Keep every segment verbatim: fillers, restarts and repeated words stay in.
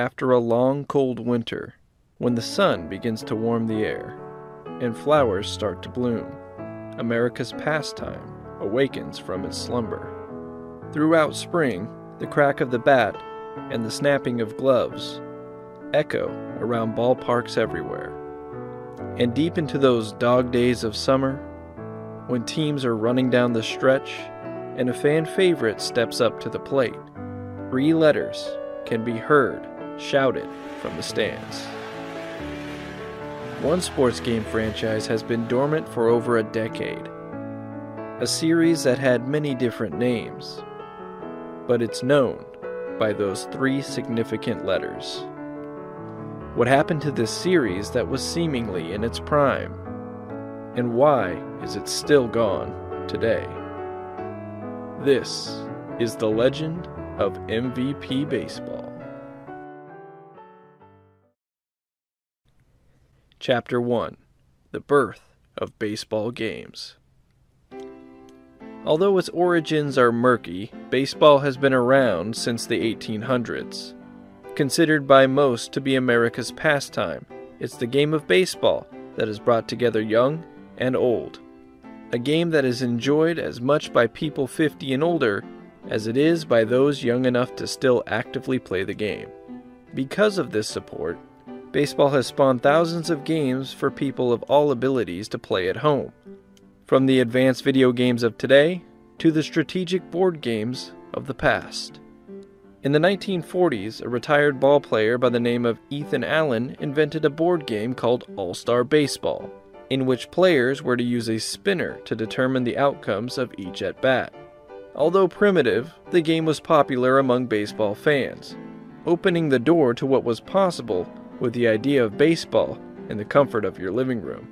after a long cold winter, when the sun begins to warm the air and flowers start to bloom, America's pastime awakens from its slumber. Throughout spring, the crack of the bat and the snapping of gloves echo around ballparks everywhere. And deep into those dog days of summer, when teams are running down the stretch and a fan favorite steps up to the plate, three letters can be heard shouted from the stands. One sports game franchise has been dormant for over a decade, a series that had many different names, but it's known by those three significant letters. What happened to this series that was seemingly in its prime? And why is it still gone today? This is the legend of M V P Baseball. Chapter one. The Birth of Baseball Games. Although its origins are murky, baseball has been around since the eighteen hundreds. Considered by most to be America's pastime, it's the game of baseball that has brought together young and old. A game that is enjoyed as much by people fifty and older as it is by those young enough to still actively play the game. Because of this support, baseball has spawned thousands of games for people of all abilities to play at home. From the advanced video games of today to the strategic board games of the past. In the nineteen forties, a retired ball player by the name of Ethan Allen invented a board game called All-Star Baseball, in which players were to use a spinner to determine the outcomes of each at-bat. Although primitive, the game was popular among baseball fans, opening the door to what was possible with the idea of baseball in the comfort of your living room.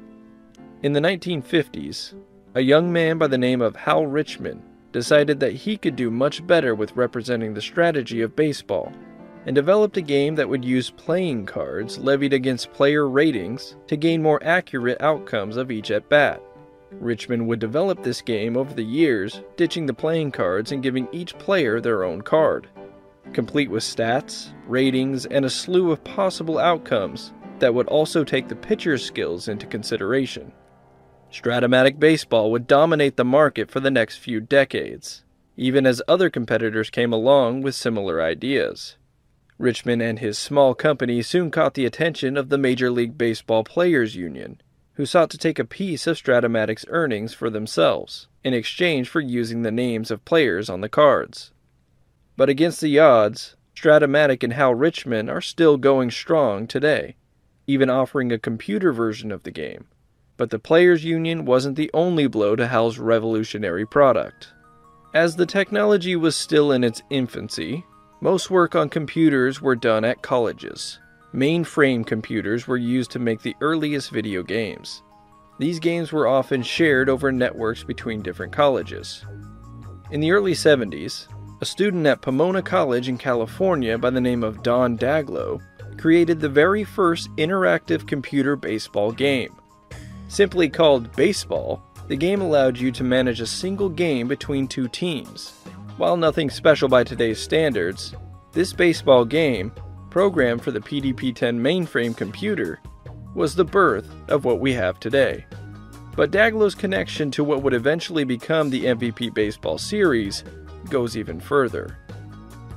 In the nineteen fifties, a young man by the name of Hal Richman decided that he could do much better with representing the strategy of baseball, and developed a game that would use playing cards levied against player ratings to gain more accurate outcomes of each at-bat. Richmond would develop this game over the years, ditching the playing cards and giving each player their own card, complete with stats, ratings, and a slew of possible outcomes that would also take the pitcher's skills into consideration. Stratomatic baseball would dominate the market for the next few decades, even as other competitors came along with similar ideas. Richmond and his small company soon caught the attention of the Major League Baseball Players Union, who sought to take a piece of Stratomatic's earnings for themselves, in exchange for using the names of players on the cards. But against the odds, Stratomatic and Hal Richman are still going strong today, even offering a computer version of the game. But the Players Union wasn't the only blow to Hal's revolutionary product. As the technology was still in its infancy, most work on computers were done at colleges. Mainframe computers were used to make the earliest video games. These games were often shared over networks between different colleges. In the early seventies, a student at Pomona College in California by the name of Don Daglow created the very first interactive computer baseball game. Simply called baseball, the game allowed you to manage a single game between two teams. While nothing special by today's standards, this baseball game, programmed for the P D P ten mainframe computer, was the birth of what we have today. But Daglow's connection to what would eventually become the M V P Baseball series goes even further.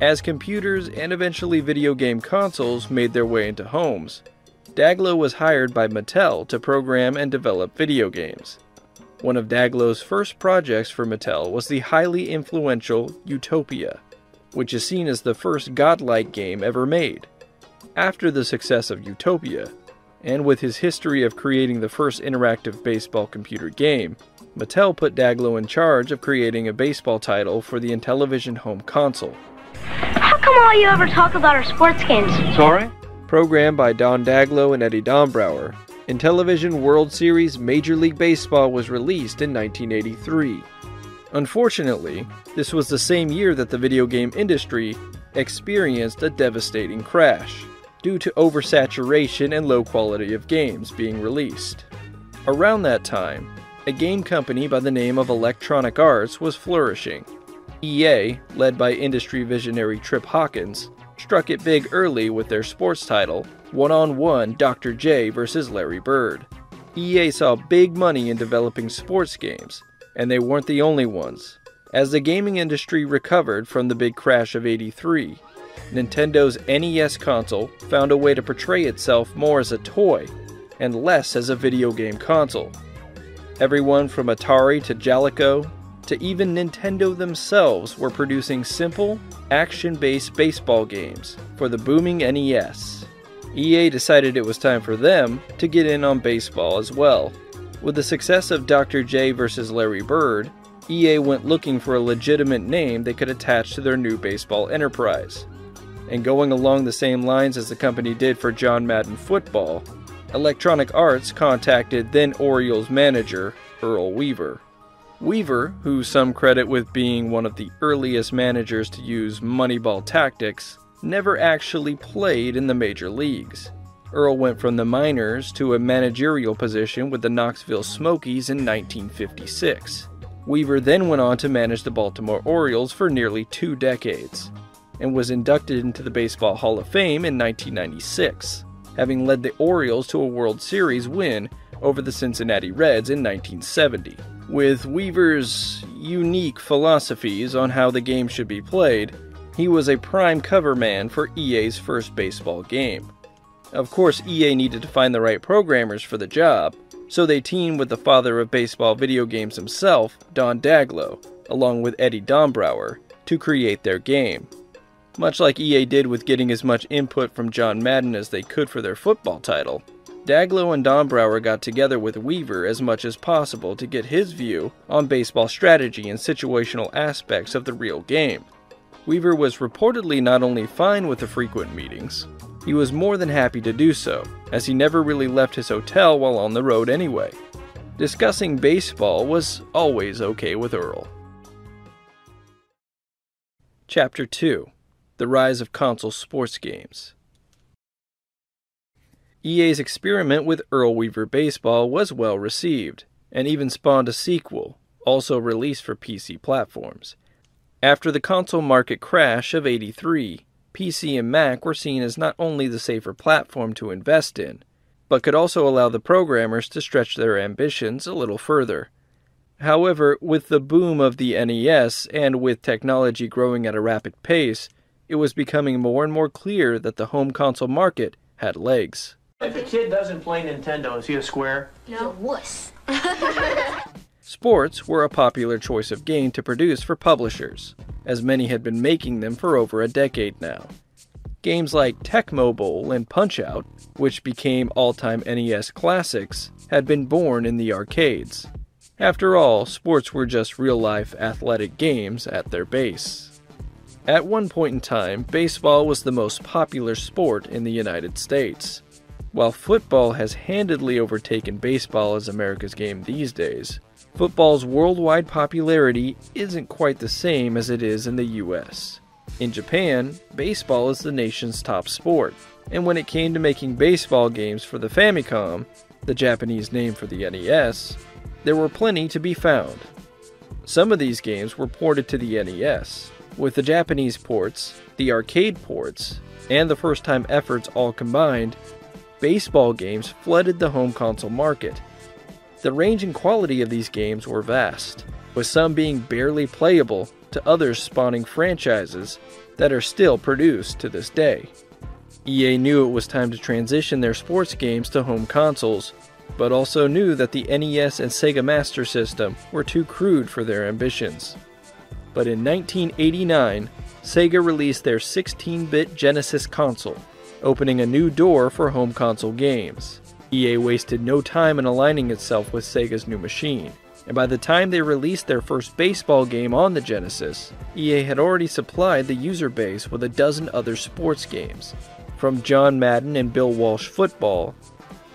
As computers and eventually video game consoles made their way into homes, Daglow was hired by Mattel to program and develop video games. One of Daglow's first projects for Mattel was the highly influential Utopia, which is seen as the first godlike game ever made. After the success of Utopia, and with his history of creating the first interactive baseball computer game, Mattel put Daglow in charge of creating a baseball title for the Intellivision home console. How come all you ever talk about are sports games? Sorry? Programmed by Don Daglow and Eddie Dombrower, Intellivision World Series Major League Baseball was released in nineteen eighty-three. Unfortunately, this was the same year that the video game industry experienced a devastating crash, due to oversaturation and low quality of games being released. Around that time, a game company by the name of Electronic Arts was flourishing. E A, led by industry visionary Trip Hawkins, struck it big early with their sports title, One-on-One Doctor J versus Larry Bird. E A saw big money in developing sports games, and they weren't the only ones. As the gaming industry recovered from the big crash of eighty-three, Nintendo's N E S console found a way to portray itself more as a toy and less as a video game console. Everyone from Atari to Jalico to even Nintendo themselves were producing simple, action-based baseball games for the booming N E S. E A decided it was time for them to get in on baseball as well. With the success of Doctor J versus. Larry Bird, E A went looking for a legitimate name they could attach to their new baseball enterprise. And going along the same lines as the company did for John Madden Football, Electronic Arts contacted then Orioles manager Earl Weaver. Weaver, who some credit with being one of the earliest managers to use moneyball tactics, never actually played in the major leagues. Earl went from the minors to a managerial position with the Knoxville Smokies in nineteen fifty-six. Weaver then went on to manage the Baltimore Orioles for nearly two decades, and was inducted into the Baseball Hall of Fame in nineteen ninety-six, having led the Orioles to a World Series win over the Cincinnati Reds in nineteen seventy. With Weaver's unique philosophies on how the game should be played, he was a prime cover man for E A's first baseball game. Of course, E A needed to find the right programmers for the job, so they teamed with the father of baseball video games himself, Don Daglow, along with Eddie Dombrower, to create their game. Much like E A did with getting as much input from John Madden as they could for their football title, Daglow and Dombrower got together with Weaver as much as possible to get his view on baseball strategy and situational aspects of the real game. Weaver was reportedly not only fine with the frequent meetings, he was more than happy to do so, as he never really left his hotel while on the road anyway. Discussing baseball was always okay with Earl. Chapter two: The Rise of Console Sports Games. E A's experiment with Earl Weaver Baseball was well received, and even spawned a sequel, also released for P C platforms. After the console market crash of eighty-three, P C and Mac were seen as not only the safer platform to invest in, but could also allow the programmers to stretch their ambitions a little further. However, with the boom of the N E S and with technology growing at a rapid pace, it was becoming more and more clear that the home console market had legs. If a kid doesn't play Nintendo, is he a square? No. He's a wuss. Sports were a popular choice of game to produce for publishers, as many had been making them for over a decade now. Games like Tecmo Bowl and Punch-Out, which became all-time N E S classics, had been born in the arcades. After all, sports were just real-life athletic games at their base. At one point in time, baseball was the most popular sport in the United States. While football has handedly overtaken baseball as America's game these days, football's worldwide popularity isn't quite the same as it is in the U S. In Japan, baseball is the nation's top sport, and when it came to making baseball games for the Famicom, the Japanese name for the N E S, there were plenty to be found. Some of these games were ported to the N E S, with the Japanese ports, the arcade ports, and the first-time efforts all combined. Baseball games flooded the home console market. The range and quality of these games were vast, with some being barely playable to others spawning franchises that are still produced to this day. E A knew it was time to transition their sports games to home consoles, but also knew that the N E S and Sega Master System were too crude for their ambitions. But in nineteen eighty-nine, Sega released their sixteen-bit Genesis console, opening a new door for home console games. E A wasted no time in aligning itself with Sega's new machine, and by the time they released their first baseball game on the Genesis, E A had already supplied the user base with a dozen other sports games, from John Madden and Bill Walsh football,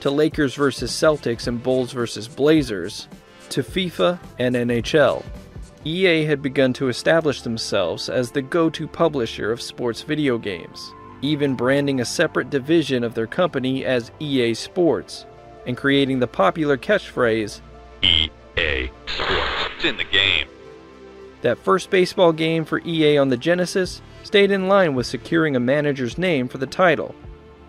to Lakers versus Celtics and Bulls versus Blazers, to FIFA and N H L. E A had begun to establish themselves as the go-to publisher of sports video games, even branding a separate division of their company as E A Sports, and creating the popular catchphrase, E A Sports, it's in the game. That first baseball game for E A on the Genesis stayed in line with securing a manager's name for the title.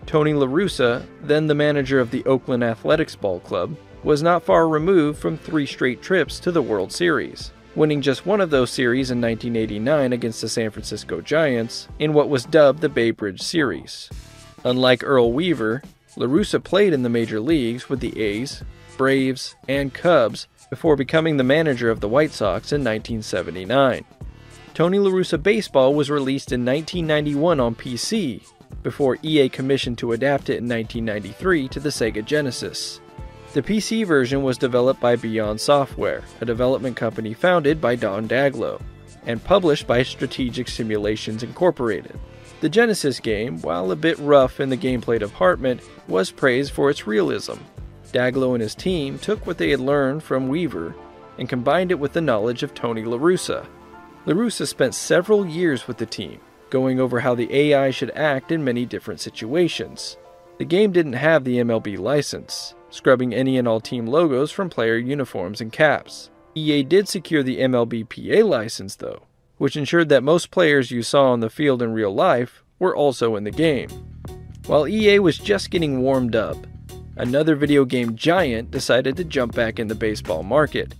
Tony La Russa, then the manager of the Oakland Athletics ball club, was not far removed from three straight trips to the World Series, winning just one of those series in nineteen eighty-nine against the San Francisco Giants in what was dubbed the Bay Bridge Series. Unlike Earl Weaver, La Russa played in the major leagues with the A's, Braves, and Cubs before becoming the manager of the White Sox in nineteen seventy-nine. Tony La Russa Baseball was released in nineteen ninety-one on P C, before E A commissioned to adapt it in nineteen ninety-three to the Sega Genesis. The P C version was developed by Beyond Software, a development company founded by Don Daglow, and published by Strategic Simulations Incorporated. The Genesis game, while a bit rough in the gameplay department, was praised for its realism. Daglow and his team took what they had learned from Weaver and combined it with the knowledge of Tony La Russa. La Russa spent several years with the team, going over how the A I should act in many different situations. The game didn't have the M L B license, scrubbing any and all team logos from player uniforms and caps. E A did secure the M L B P A license though, which ensured that most players you saw on the field in real life were also in the game. While E A was just getting warmed up, another video game giant decided to jump back in the baseball market,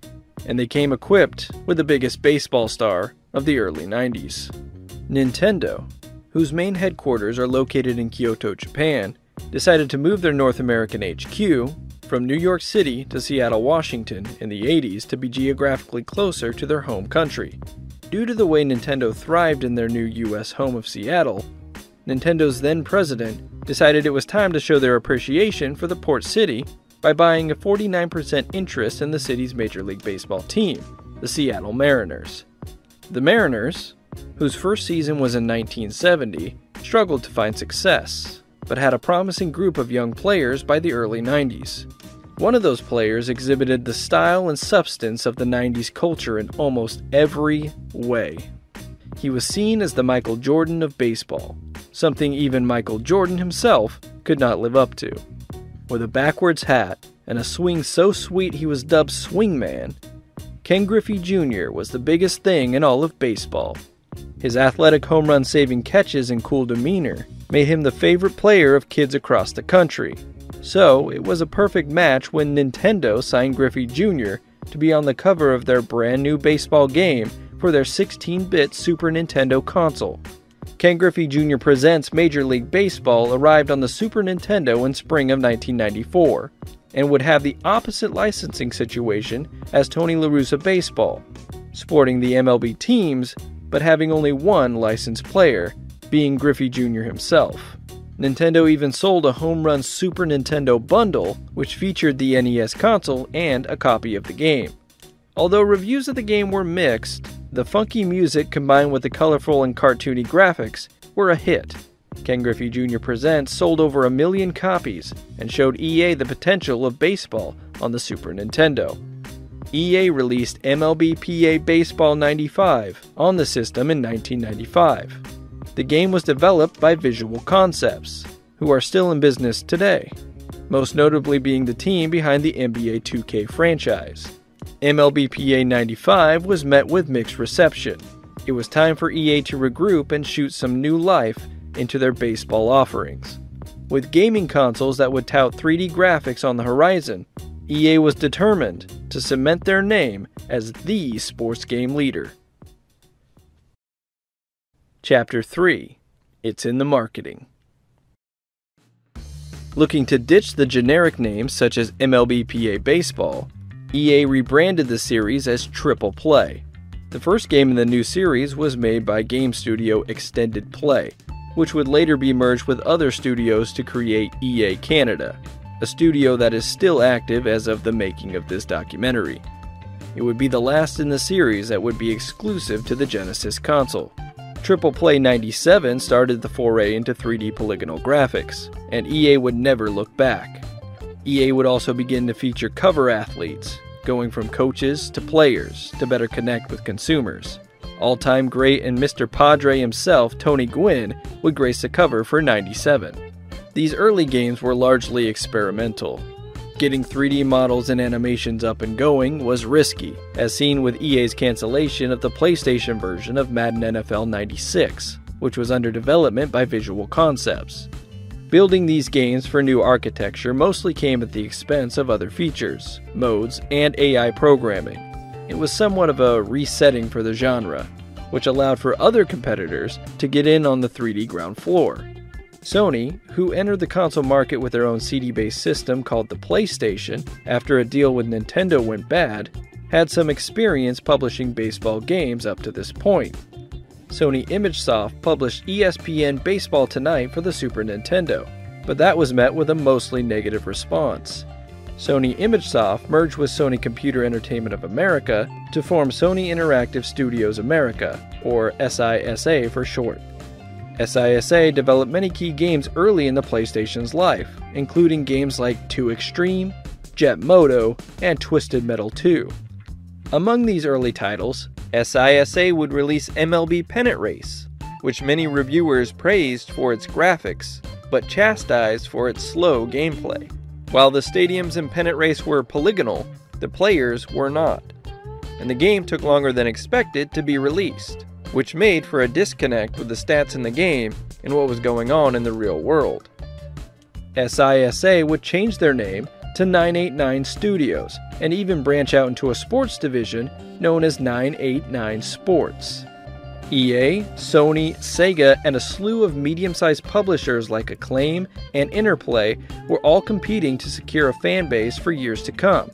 and they came equipped with the biggest baseball star of the early nineties. Nintendo, whose main headquarters are located in Kyoto, Japan, decided to move their North American H Q from New York City to Seattle, Washington in the eighties to be geographically closer to their home country. Due to the way Nintendo thrived in their new U S home of Seattle, Nintendo's then president decided it was time to show their appreciation for the port city by buying a forty-nine percent interest in the city's Major League Baseball team, the Seattle Mariners. The Mariners, whose first season was in nineteen seventy, struggled to find success, but had a promising group of young players by the early nineties. One of those players exhibited the style and substance of the nineties culture in almost every way. He was seen as the Michael Jordan of baseball, something even Michael Jordan himself could not live up to. With a backwards hat and a swing so sweet he was dubbed Swingman, Ken Griffey Junior was the biggest thing in all of baseball. His athletic home run saving catches and cool demeanor made him the favorite player of kids across the country. So it was a perfect match when Nintendo signed Griffey Junior to be on the cover of their brand new baseball game for their sixteen-bit Super Nintendo console. Ken Griffey Junior Presents Major League Baseball arrived on the Super Nintendo in spring of nineteen ninety-four, and would have the opposite licensing situation as Tony La Russa Baseball, sporting the M L B teams, but having only one licensed player, being Griffey Junior himself. Nintendo even sold a home run Super Nintendo bundle, which featured the N E S console and a copy of the game. Although reviews of the game were mixed, the funky music combined with the colorful and cartoony graphics were a hit. Ken Griffey Junior Presents sold over a million copies and showed E A the potential of baseball on the Super Nintendo. E A released M L B P A Baseball ninety-five on the system in nineteen ninety-five. The game was developed by Visual Concepts, who are still in business today, most notably being the team behind the N B A two K franchise. M L B P A ninety-five was met with mixed reception. It was time for E A to regroup and shoot some new life into their baseball offerings. With gaming consoles that would tout three D graphics on the horizon, E A was determined to cement their name as the sports game leader. Chapter three. It's in the marketing. Looking to ditch the generic names such as M L B P A Baseball, E A rebranded the series as Triple Play. The first game in the new series was made by game studio Extended Play, which would later be merged with other studios to create E A Canada, a studio that is still active as of the making of this documentary. It would be the last in the series that would be exclusive to the Genesis console. Triple Play ninety-seven started the foray into three D polygonal graphics, and E A would never look back. E A would also begin to feature cover athletes, going from coaches to players to better connect with consumers. All-time great and Mister Padre himself, Tony Gwynn, would grace the cover for ninety-seven. These early games were largely experimental. Getting three D models and animations up and going was risky, as seen with E A's cancellation of the PlayStation version of Madden N F L ninety-six, which was under development by Visual Concepts. Building these games for new architecture mostly came at the expense of other features, modes, and A I programming. It was somewhat of a resetting for the genre, which allowed for other competitors to get in on the three D ground floor. Sony, who entered the console market with their own C D-based system called the PlayStation after a deal with Nintendo went bad, had some experience publishing baseball games up to this point. Sony ImageSoft published E S P N Baseball Tonight for the Super Nintendo, but that was met with a mostly negative response. Sony ImageSoft merged with Sony Computer Entertainment of America to form Sony Interactive Studios America, or S I S A for short. S I S A developed many key games early in the PlayStation's life, including games like two Extreme, Jet Moto, and Twisted Metal two. Among these early titles, S I S A would release M L B Pennant Race, which many reviewers praised for its graphics, but chastised for its slow gameplay. While the stadiums in Pennant Race were polygonal, the players were not, and the game took longer than expected to be released, which made for a disconnect with the stats in the game and what was going on in the real world. S I S A would change their name to nine eighty-nine Studios and even branch out into a sports division known as nine eighty-nine Sports. E A, Sony, Sega, and a slew of medium-sized publishers like Acclaim and Interplay were all competing to secure a fan base for years to come.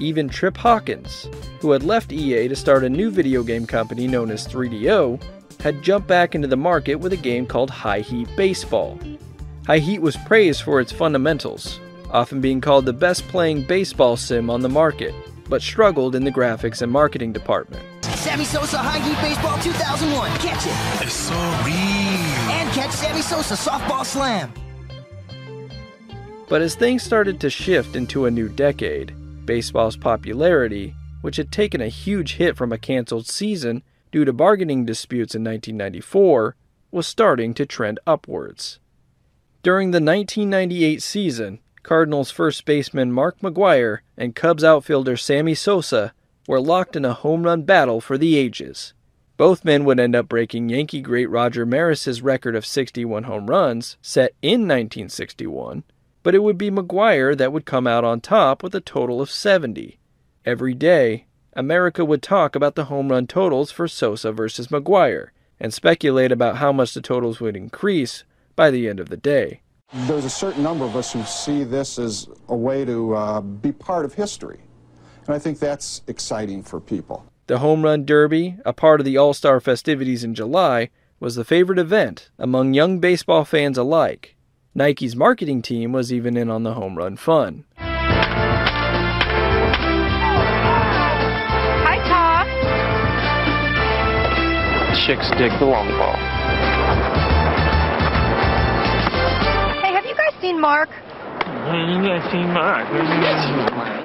Even Trip Hawkins, who had left E A to start a new video game company known as three D O, had jumped back into the market with a game called High Heat Baseball. High Heat was praised for its fundamentals, often being called the best playing baseball sim on the market, but struggled in the graphics and marketing department. Sammy Sosa, High Heat Baseball two thousand one, catch it! It's so real! And catch Sammy Sosa, softball slam! But as things started to shift into a new decade, baseball's popularity, which had taken a huge hit from a canceled season due to bargaining disputes in nineteen ninety-four, was starting to trend upwards. During the nineteen ninety-eight season, Cardinals first baseman Mark McGuire and Cubs outfielder Sammy Sosa were locked in a home run battle for the ages. Both men would end up breaking Yankee great Roger Maris's record of sixty-one home runs, set in nineteen sixty-one, but it would be McGuire that would come out on top with a total of seventy. Every day, America would talk about the home run totals for Sosa versus McGuire and speculate about how much the totals would increase by the end of the day. There's a certain number of us who see this as a way to uh, be part of history, and I think that's exciting for people. The Home Run Derby, a part of the All-Star festivities in July, was the favorite event among young baseball fans alike. Nike's marketing team was even in on the home run fun. Hi, Tom. Chicks dig the long ball. Hey, have you guys seen Mark? You guys seen Mark? You guys seen Mark?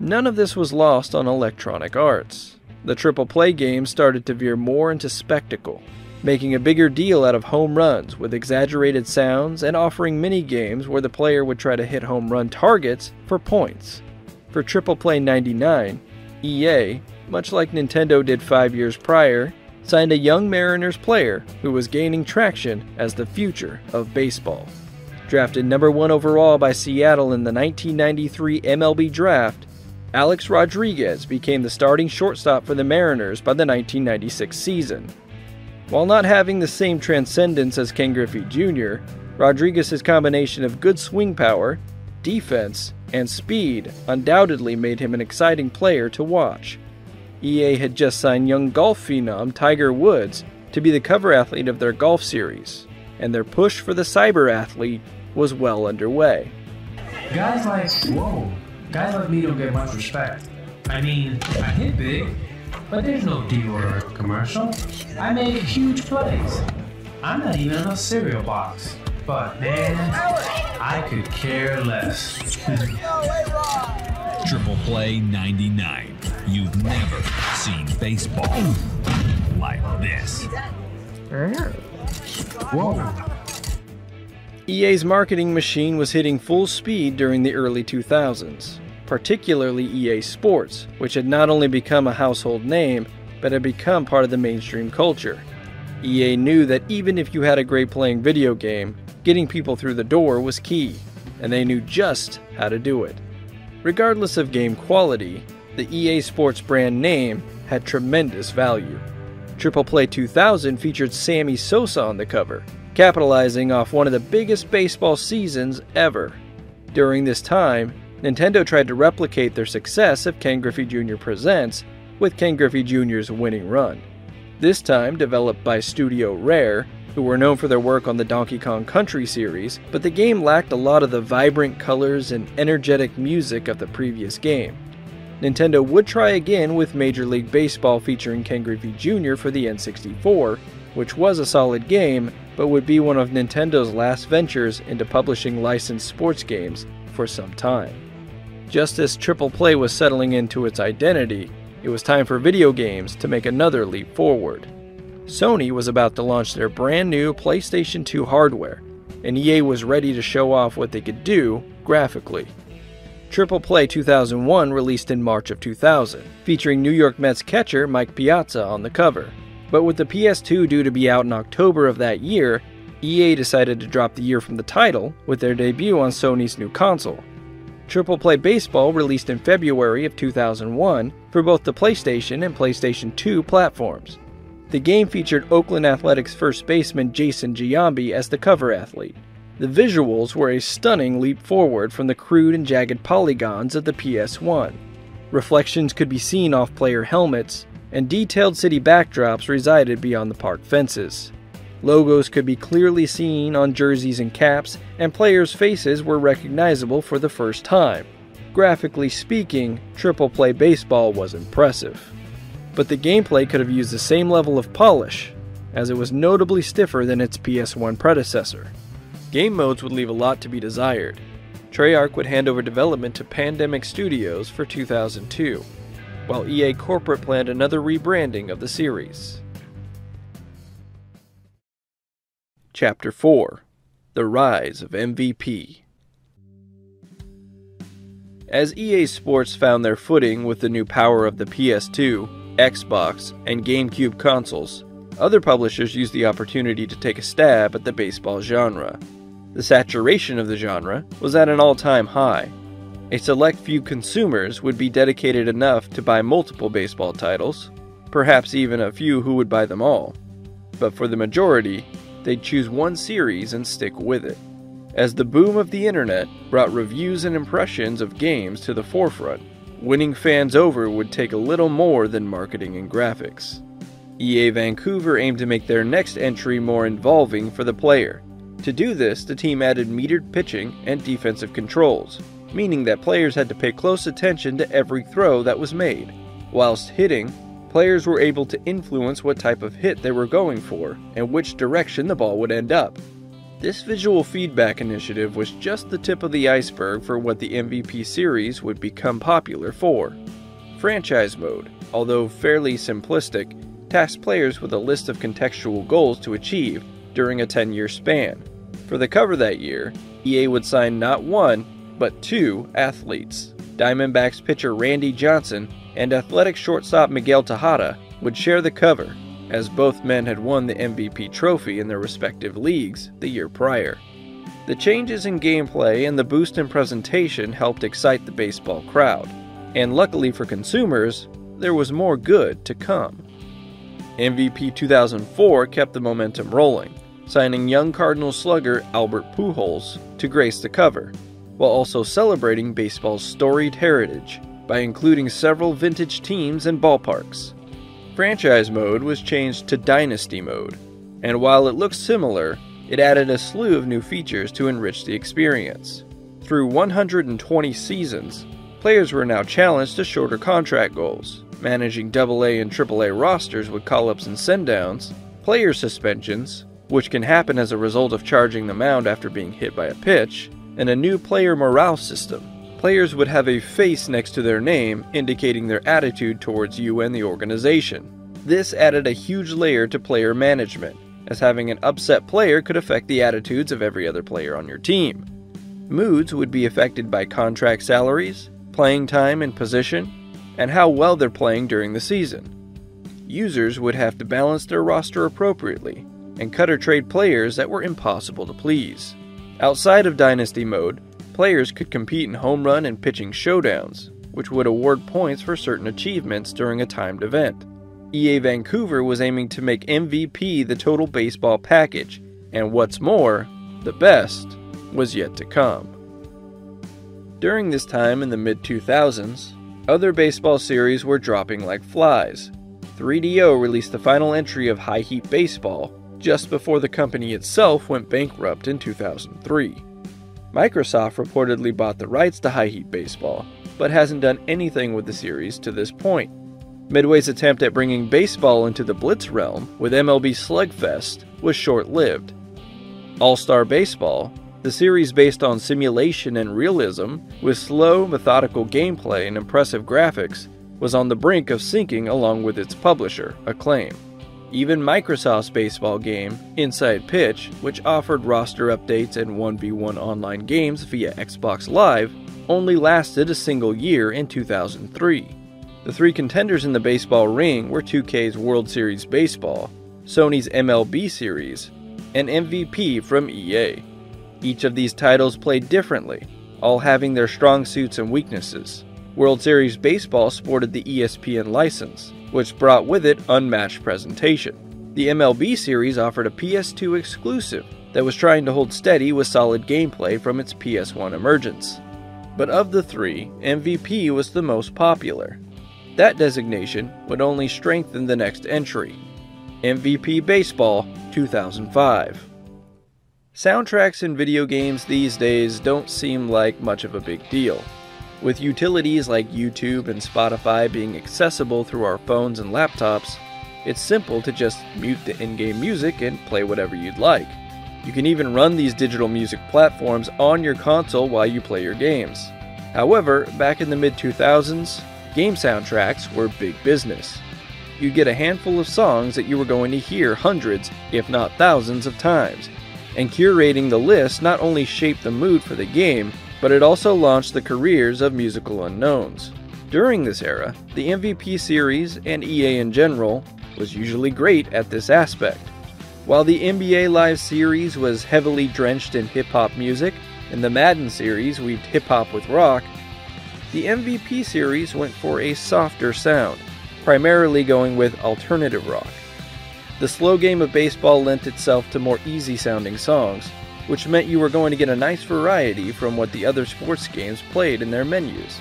None of this was lost on Electronic Arts. The triple play game started to veer more into spectacle, making a bigger deal out of home runs with exaggerated sounds and offering mini-games where the player would try to hit home run targets for points. For Triple Play ninety-nine, E A, much like Nintendo did five years prior, signed a young Mariners player who was gaining traction as the future of baseball. Drafted number one overall by Seattle in the nineteen ninety-three M L B Draft, Alex Rodriguez became the starting shortstop for the Mariners by the nineteen ninety-six season. While not having the same transcendence as Ken Griffey Junior, Rodriguez's combination of good swing power, defense, and speed undoubtedly made him an exciting player to watch. E A had just signed young golf phenom Tiger Woods to be the cover athlete of their golf series, and their push for the cyber athlete was well underway. Guys like, whoa, guys like me don't get much respect. I mean, I hit big, but there's no Dior commercial. I made huge plays. I'm not even in a cereal box. But man, I could care less. Triple Play ninety-nine. You've never seen baseball like this. Whoa. E A's marketing machine was hitting full speed during the early two thousands, particularly E A Sports, which had not only become a household name, but had become part of the mainstream culture. E A knew that even if you had a great playing video game, getting people through the door was key, and they knew just how to do it. Regardless of game quality, the E A Sports brand name had tremendous value. Triple Play two thousand featured Sammy Sosa on the cover, capitalizing off one of the biggest baseball seasons ever. During this time, Nintendo tried to replicate their success of Ken Griffey Junior Presents with Ken Griffey Junior's Winning Run, this time developed by Studio Rare, who were known for their work on the Donkey Kong Country series, but the game lacked a lot of the vibrant colors and energetic music of the previous game. Nintendo would try again with Major League Baseball featuring Ken Griffey Junior for the N sixty-four, which was a solid game, but would be one of Nintendo's last ventures into publishing licensed sports games for some time. Just as Triple Play was settling into its identity, it was time for video games to make another leap forward. Sony was about to launch their brand new PlayStation two hardware, and E A was ready to show off what they could do graphically. Triple Play two thousand one released in March of two thousand, featuring New York Mets catcher Mike Piazza on the cover. But with the P S two due to be out in October of that year, E A decided to drop the year from the title with their debut on Sony's new console. Triple Play Baseball released in February of two thousand one for both the PlayStation and PlayStation two platforms. The game featured Oakland Athletics first baseman Jason Giambi as the cover athlete. The visuals were a stunning leap forward from the crude and jagged polygons of the P S one. Reflections could be seen off player helmets, and detailed city backdrops resided beyond the park fences. Logos could be clearly seen on jerseys and caps, and players' faces were recognizable for the first time. Graphically speaking, Triple Play Baseball was impressive. But the gameplay could have used the same level of polish, as it was notably stiffer than its P S one predecessor. Game modes would leave a lot to be desired. Treyarch would hand over development to Pandemic Studios for two thousand two, while E A Corporate planned another rebranding of the series. Chapter four: The Rise of M V P. As E A Sports found their footing with the new power of the P S two, Xbox, and GameCube consoles, other publishers used the opportunity to take a stab at the baseball genre. The saturation of the genre was at an all-time high. A select few consumers would be dedicated enough to buy multiple baseball titles, perhaps even a few who would buy them all. But for the majority, they'd choose one series and stick with it. As the boom of the internet brought reviews and impressions of games to the forefront, winning fans over would take a little more than marketing and graphics. E A Vancouver aimed to make their next entry more involving for the player. To do this, the team added metered pitching and defensive controls, meaning that players had to pay close attention to every throw that was made. Whilst hitting, players were able to influence what type of hit they were going for and which direction the ball would end up. This visual feedback initiative was just the tip of the iceberg for what the M V P series would become popular for. Franchise mode, although fairly simplistic, tasked players with a list of contextual goals to achieve during a ten-year span. For the cover that year, E A would sign not one, but two athletes. Diamondbacks pitcher Randy Johnson and athletic shortstop Miguel Tejada would share the cover, as both men had won the M V P trophy in their respective leagues the year prior. The changes in gameplay and the boost in presentation helped excite the baseball crowd, and luckily for consumers, there was more good to come. M V P two thousand four kept the momentum rolling, signing young Cardinals slugger Albert Pujols to grace the cover, while also celebrating baseball's storied heritage by including several vintage teams and ballparks. Franchise mode was changed to Dynasty mode, and while it looked similar, it added a slew of new features to enrich the experience. Through one hundred twenty seasons, players were now challenged to shorter contract goals, managing double A and triple A rosters with call-ups and send-downs, player suspensions, which can happen as a result of charging the mound after being hit by a pitch, and a new player morale system. Players would have a face next to their name, indicating their attitude towards you and the organization. This added a huge layer to player management, as having an upset player could affect the attitudes of every other player on your team. Moods would be affected by contract salaries, playing time and position, and how well they're playing during the season. Users would have to balance their roster appropriately, and cut or trade players that were impossible to please. Outside of Dynasty mode, players could compete in home run and pitching showdowns, which would award points for certain achievements during a timed event. E A Vancouver was aiming to make M V P the total baseball package, and what's more, the best was yet to come. During this time in the mid two thousands, other baseball series were dropping like flies. three D O released the final entry of High Heat Baseball just before the company itself went bankrupt in two thousand three. Microsoft reportedly bought the rights to High Heat Baseball, but hasn't done anything with the series to this point. Midway's attempt at bringing baseball into the Blitz realm with M L B Slugfest was short-lived. All-Star Baseball, the series based on simulation and realism, with slow, methodical gameplay and impressive graphics, was on the brink of sinking along with its publisher, Acclaim. Even Microsoft's baseball game, Inside Pitch, which offered roster updates and one v one online games via Xbox Live, only lasted a single year in two thousand three. The three contenders in the baseball ring were two K's World Series Baseball, Sony's M L B series, and M V P from E A. Each of these titles played differently, all having their strong suits and weaknesses. World Series Baseball sported the E S P N license, which brought with it unmatched presentation. The M L B series offered a P S two exclusive that was trying to hold steady with solid gameplay from its P S one emergence. But of the three, M V P was the most popular. That designation would only strengthen the next entry, M V P Baseball two thousand five. Soundtracks in video games these days don't seem like much of a big deal. With utilities like YouTube and Spotify being accessible through our phones and laptops, it's simple to just mute the in-game music and play whatever you'd like. You can even run these digital music platforms on your console while you play your games. However, back in the mid two thousands, game soundtracks were big business. You'd get a handful of songs that you were going to hear hundreds, if not thousands, of times, and curating the list not only shaped the mood for the game, but it also launched the careers of musical unknowns. During this era, the M V P series, and E A in general, was usually great at this aspect. While the N B A Live series was heavily drenched in hip-hop music, and the Madden series weaved hip-hop with rock, the M V P series went for a softer sound, primarily going with alternative rock. The slow game of baseball lent itself to more easy-sounding songs, which meant you were going to get a nice variety from what the other sports games played in their menus.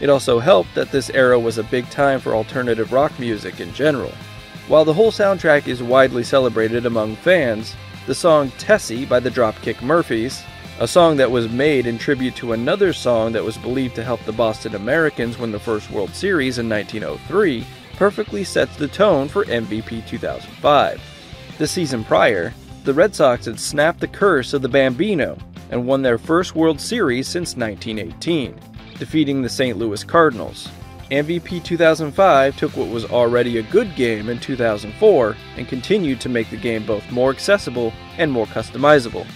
It also helped that this era was a big time for alternative rock music in general. While the whole soundtrack is widely celebrated among fans, the song Tessie by the Dropkick Murphys, a song that was made in tribute to another song that was believed to help the Boston Americans win the first World Series in nineteen oh three, perfectly sets the tone for M V P two thousand five. The season prior, the Red Sox had snapped the curse of the Bambino and won their first World Series since nineteen eighteen, defeating the Saint Louis Cardinals. M V P two thousand five took what was already a good game in two thousand four and continued to make the game both more accessible and more customizable,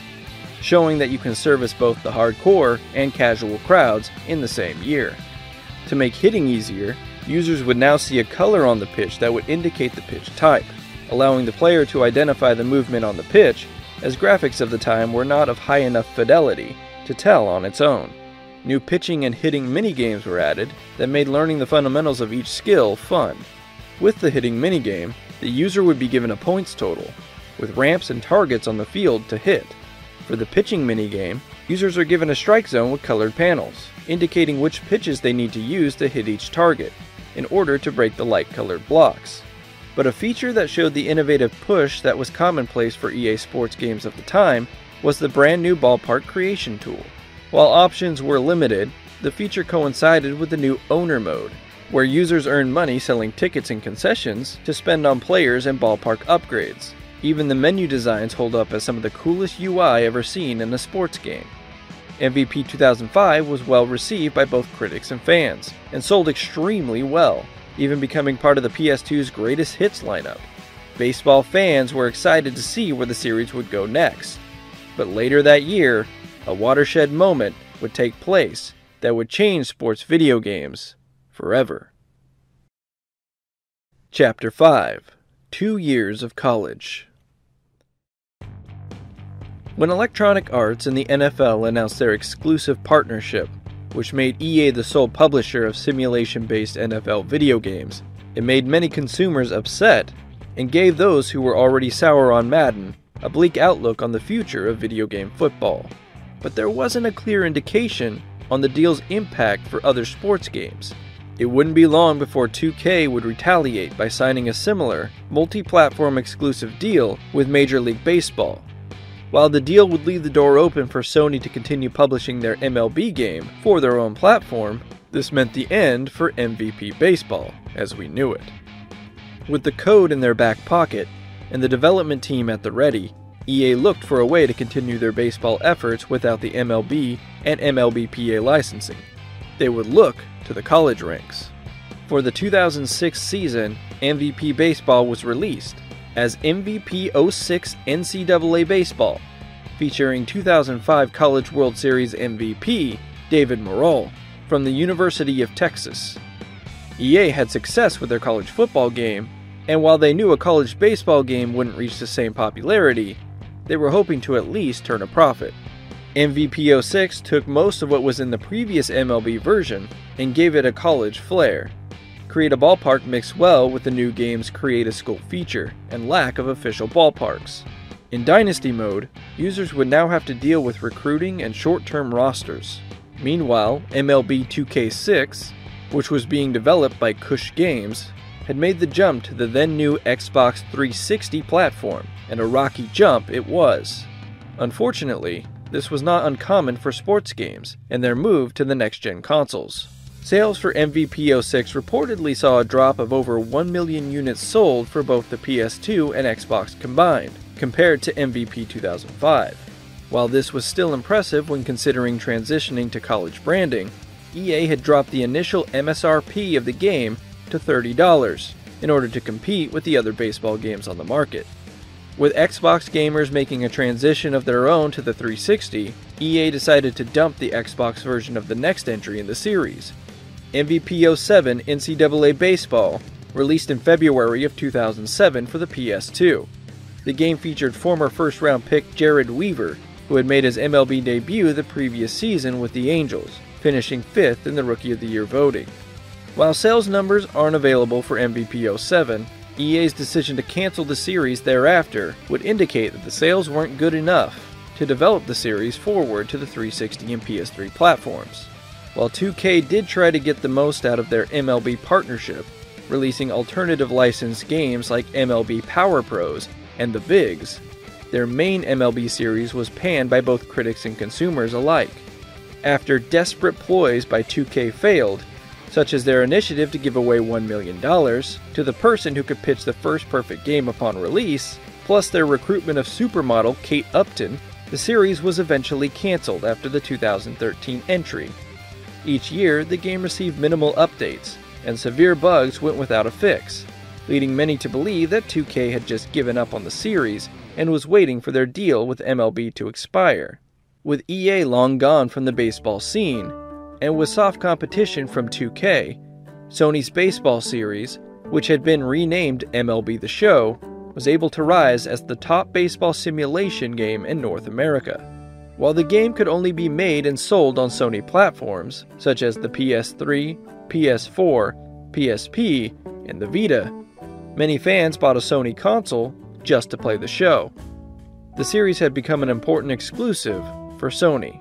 showing that you can service both the hardcore and casual crowds in the same year. To make hitting easier, users would now see a color on the pitch that would indicate the pitch type, allowing the player to identify the movement on the pitch, as graphics of the time were not of high enough fidelity to tell on its own. New pitching and hitting minigames were added that made learning the fundamentals of each skill fun. With the hitting minigame, the user would be given a points total, with ramps and targets on the field to hit. For the pitching minigame, users are given a strike zone with colored panels, indicating which pitches they need to use to hit each target, in order to break the light-colored blocks. But a feature that showed the innovative push that was commonplace for E A Sports games of the time was the brand new ballpark creation tool. While options were limited, the feature coincided with the new owner mode, where users earn money selling tickets and concessions to spend on players and ballpark upgrades. Even the menu designs hold up as some of the coolest U I ever seen in a sports game. M V P two thousand five was well received by both critics and fans, and sold extremely well, even becoming part of the P S two's greatest hits lineup. Baseball fans were excited to see where the series would go next. But later that year, a watershed moment would take place that would change sports video games forever. Chapter five. Two Years of College. When Electronic Arts and the N F L announced their exclusive partnership, which made E A the sole publisher of simulation-based N F L video games, it made many consumers upset and gave those who were already sour on Madden a bleak outlook on the future of video game football. But there wasn't a clear indication on the deal's impact for other sports games. It wouldn't be long before two K would retaliate by signing a similar, multi-platform exclusive deal with Major League Baseball. While the deal would leave the door open for Sony to continue publishing their M L B game for their own platform, this meant the end for M V P baseball as we knew it. With the code in their back pocket and the development team at the ready, E A looked for a way to continue their baseball efforts without the M L B and M L B P A licensing. They would look to the college ranks. For the two thousand six season, M V P Baseball was released as M V P oh six N C double A Baseball, featuring two thousand five College World Series M V P David Morrell from the University of Texas. E A had success with their college football game, and while they knew a college baseball game wouldn't reach the same popularity, they were hoping to at least turn a profit. M V P oh six took most of what was in the previous M L B version and gave it a college flair. Create a Ballpark mixed well with the new game's Create a School feature and lack of official ballparks. In Dynasty mode, users would now have to deal with recruiting and short-term rosters. Meanwhile, M L B two K six, which was being developed by Kush Games, had made the jump to the then-new Xbox three sixty platform, and a rocky jump it was. Unfortunately, this was not uncommon for sports games and their move to the next-gen consoles. Sales for M V P oh six reportedly saw a drop of over one million units sold for both the P S two and Xbox combined, compared to M V P two thousand five. While this was still impressive when considering transitioning to college branding, E A had dropped the initial M S R P of the game to thirty dollars in order to compete with the other baseball games on the market. With Xbox gamers making a transition of their own to the three sixty, E A decided to dump the Xbox version of the next entry in the series, M V P oh seven N C double A Baseball, released in February of two thousand seven for the P S two. The game featured former first-round pick Jared Weaver, who had made his M L B debut the previous season with the Angels, finishing fifth in the Rookie of the Year voting. While sales numbers aren't available for M V P oh seven, E A's decision to cancel the series thereafter would indicate that the sales weren't good enough to develop the series forward to the three sixty and P S three platforms. While two K did try to get the most out of their M L B partnership, releasing alternative licensed games like M L B Power Pros and The Bigs, their main M L B series was panned by both critics and consumers alike. After desperate ploys by two K failed, such as their initiative to give away one million dollars to the person who could pitch the first perfect game upon release, plus their recruitment of supermodel Kate Upton, the series was eventually cancelled after the two thousand thirteen entry. Each year, the game received minimal updates, and severe bugs went without a fix, leading many to believe that two K had just given up on the series and was waiting for their deal with M L B to expire. With E A long gone from the baseball scene, and with soft competition from two K, Sony's baseball series, which had been renamed M L B The Show, was able to rise as the top baseball simulation game in North America. While the game could only be made and sold on Sony platforms, such as the P S three, P S four, P S P, and the Vita, many fans bought a Sony console just to play the show. The series had become an important exclusive for Sony.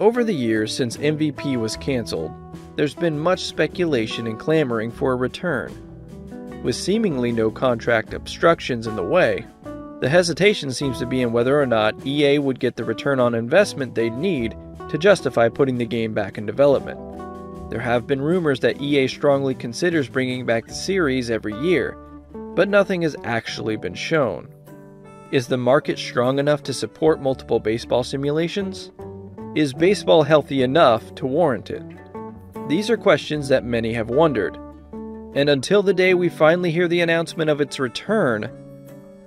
Over the years since M V P was cancelled, there's been much speculation and clamoring for a return. With seemingly no contract obstructions in the way, the hesitation seems to be in whether or not E A would get the return on investment they'd need to justify putting the game back in development. There have been rumors that E A strongly considers bringing back the series every year, but nothing has actually been shown. Is the market strong enough to support multiple baseball simulations? Is baseball healthy enough to warrant it? These are questions that many have wondered. And until the day we finally hear the announcement of its return,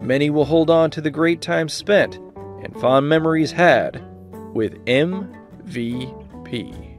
many will hold on to the great time spent and fond memories had with M V P.